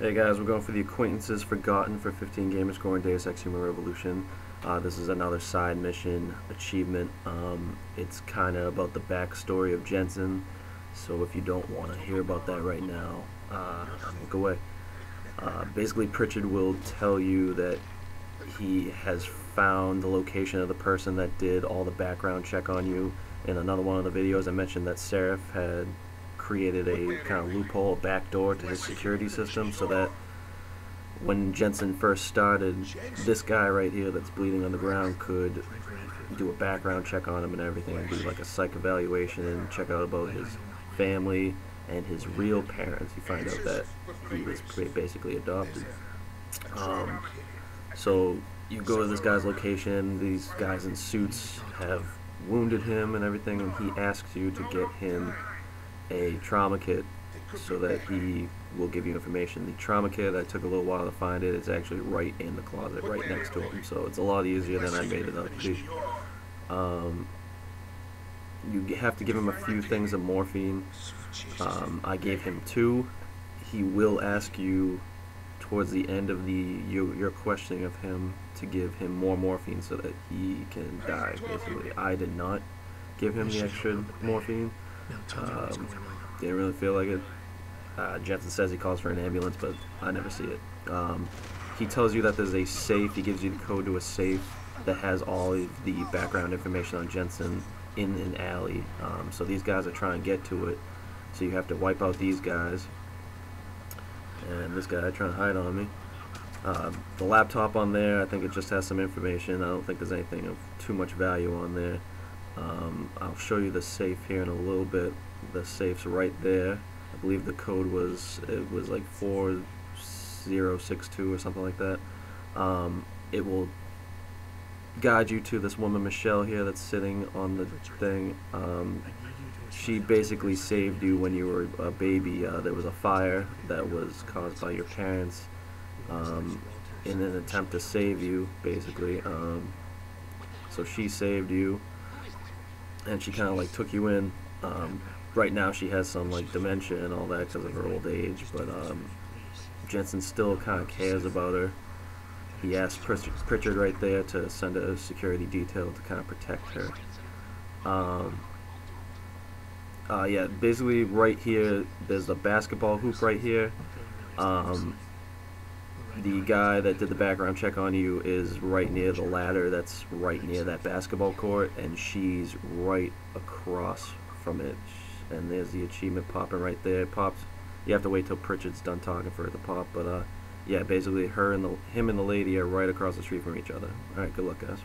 Hey guys, we're going for the Acquaintances Forgotten for 15 gamer scoring Deus Ex: Human Revolution. This is another side mission achievement. It's kind of about the backstory of Jensen, so if you don't want to hear about that right now, look away. Basically, Pritchard will tell you that he has found the location of the person that did all the background check on you. In another one of the videos I mentioned that Seraph had created a kind of loophole, backdoor to his security system, so that when Jensen first started, this guy right here that's bleeding on the ground could do a background check on him and everything, do like a psych evaluation and check out about his family and his real parents. You find out that he was basically adopted. So you go to this guy's location, these guys in suits have wounded him and everything, and he asks you to get him a trauma kit so that he will give you information. The trauma kit, I took a little while to find it. It's actually right in the closet, right next to him, so it's a lot easier than I made it up to be. You have to give him a few things of morphine. I gave him 2. He will ask you towards the end of your questioning of him to give him more morphine so that he can die, basically. I did not give him the extra morphine. Didn't really feel like it. Jensen says he calls for an ambulance, but I never see it. He tells you that there's a safe. He gives you the code to a safe that has all of the background information on Jensen in an alley. So these guys are trying to get to it, so you have to wipe out these guys and this guy trying to hide on me. The laptop on there, I think it just has some information. I don't think there's anything of too much value on there. I'll show you the safe here in a little bit. The safe's right there. I believe the code was, it was like 4062 or something like that. It will guide you to this woman Michelle here that's sitting on the thing. She basically saved you when you were a baby. There was a fire that was caused by your parents in an attempt to save you, basically. So she saved you, and she kind of like took you in. Right now she has some like dementia and all that because of her old age, but Jensen still kind of cares about her. He asked Pritchard right there to send a security detail to kind of protect her. Yeah, basically right here there's the basketball hoop right here. The guy that did the background check on you is right near the ladder that's right near that basketball court, and she's right across from it. And there's the achievement popping right there. It pops. You have to wait till Pritchard's done talking for it to pop, but yeah, basically him and the lady are right across the street from each other. Alright, good luck guys.